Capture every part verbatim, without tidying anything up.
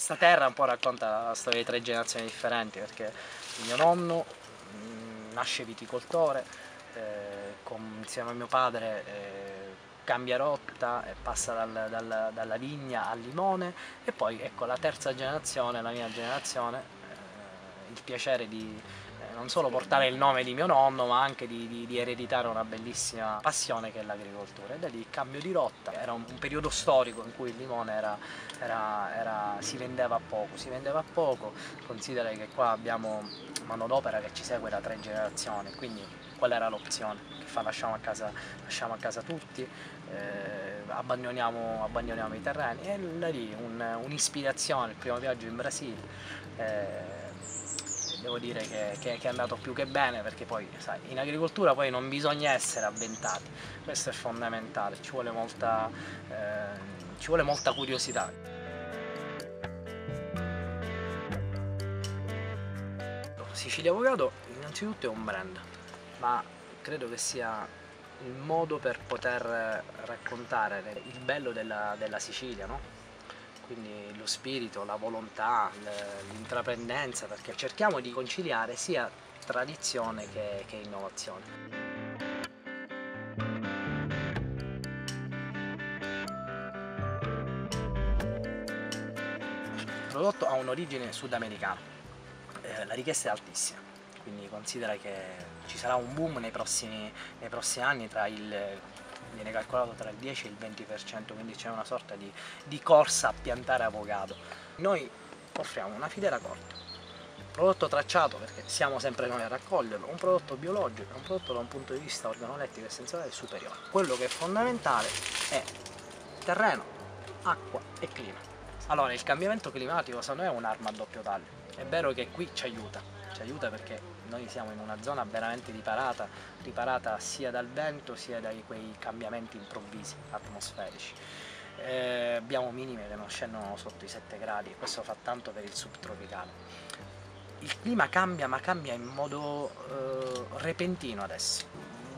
Questa terra un po' racconta la storia di tre generazioni differenti, perché il mio nonno mh, nasce viticoltore, eh, con, insieme a mio padre eh, cambia rotta e passa dal, dal, dalla vigna al limone, e poi ecco la terza generazione, la mia generazione, eh, il piacere di eh, non solo portare il nome di mio nonno, ma anche di, di, di ereditare una bellissima passione che è l'agricoltura, e da lì cambio di rotta. Era un, un periodo storico in cui il limone era, era, era, si vendeva poco, si vendeva poco, considera che qua abbiamo manodopera che ci segue da tre generazioni, quindi qual era l'opzione? Che fa? Lasciamo a casa, lasciamo a casa tutti, eh, abbandoniamo, abbandoniamo i terreni, e da lì un'ispirazione, un il primo viaggio in Brasile, eh, devo dire che, che, che è andato più che bene, perché poi sai, in agricoltura poi non bisogna essere avventati, questo è fondamentale, ci vuole molta, eh, ci vuole molta curiosità. Sicilia Avocado innanzitutto è un brand, ma credo che sia il modo per poter raccontare il bello della, della Sicilia, no? Quindi lo spirito, la volontà, l'intraprendenza, perché cerchiamo di conciliare sia tradizione che, che innovazione. Il prodotto ha un'origine sudamericana, eh, la richiesta è altissima. Quindi considera che ci sarà un boom nei prossimi, nei prossimi anni, tra il, viene calcolato tra il dieci e il venti per cento, quindi c'è una sorta di, di corsa a piantare avocado. Noi offriamo una filiera corta, un prodotto tracciato perché siamo sempre noi a raccoglierlo, un prodotto biologico, un prodotto da un punto di vista organolettico e sensoriale superiore. Quello che è fondamentale è terreno, acqua e clima. Allora, il cambiamento climatico secondo me è un'arma a doppio taglio. È vero che qui ci aiuta, ci aiuta perché noi siamo in una zona veramente riparata, riparata sia dal vento sia da quei cambiamenti improvvisi atmosferici. Eh, abbiamo minime che non scendono sotto i sette gradi, e questo fa tanto per il subtropicale. Il clima cambia, ma cambia in modo eh, repentino adesso.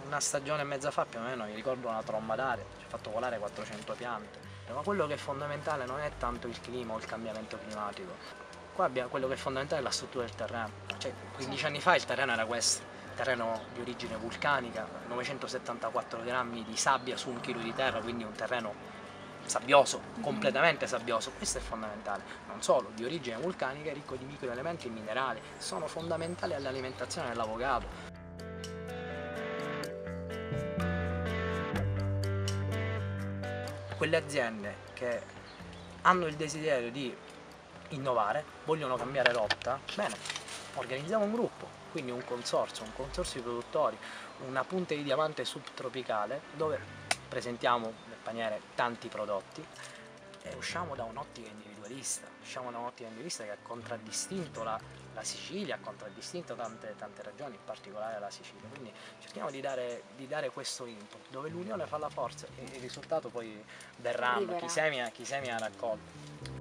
Una stagione e mezza fa più o meno mi ricordo una tromba d'aria, ci ha fatto volare quattrocento piante, ma quello che è fondamentale non è tanto il clima o il cambiamento climatico. Qua abbiamo quello che è fondamentale, la struttura del terreno. Cioè, quindici anni fa il terreno era questo, terreno di origine vulcanica, novecentosettantaquattro grammi di sabbia su un chilo di terra, quindi un terreno sabbioso, completamente sabbioso. Questo è fondamentale, non solo, di origine vulcanica, ricco di microelementi e minerali, sono fondamentali all'alimentazione dell'avocado. Quelle aziende che hanno il desiderio di innovare, vogliono cambiare rotta, bene, organizziamo un gruppo, quindi un consorzio, un consorzio di produttori, una punta di diamante subtropicale dove presentiamo nel paniere tanti prodotti e usciamo da un'ottica individualista, usciamo da un'ottica individualista che ha contraddistinto la, la Sicilia, ha contraddistinto tante, tante ragioni, in particolare la Sicilia, quindi cerchiamo di dare, di dare questo input, dove l'unione fa la forza e il risultato poi verrà, chi semina, chi semina raccoglie.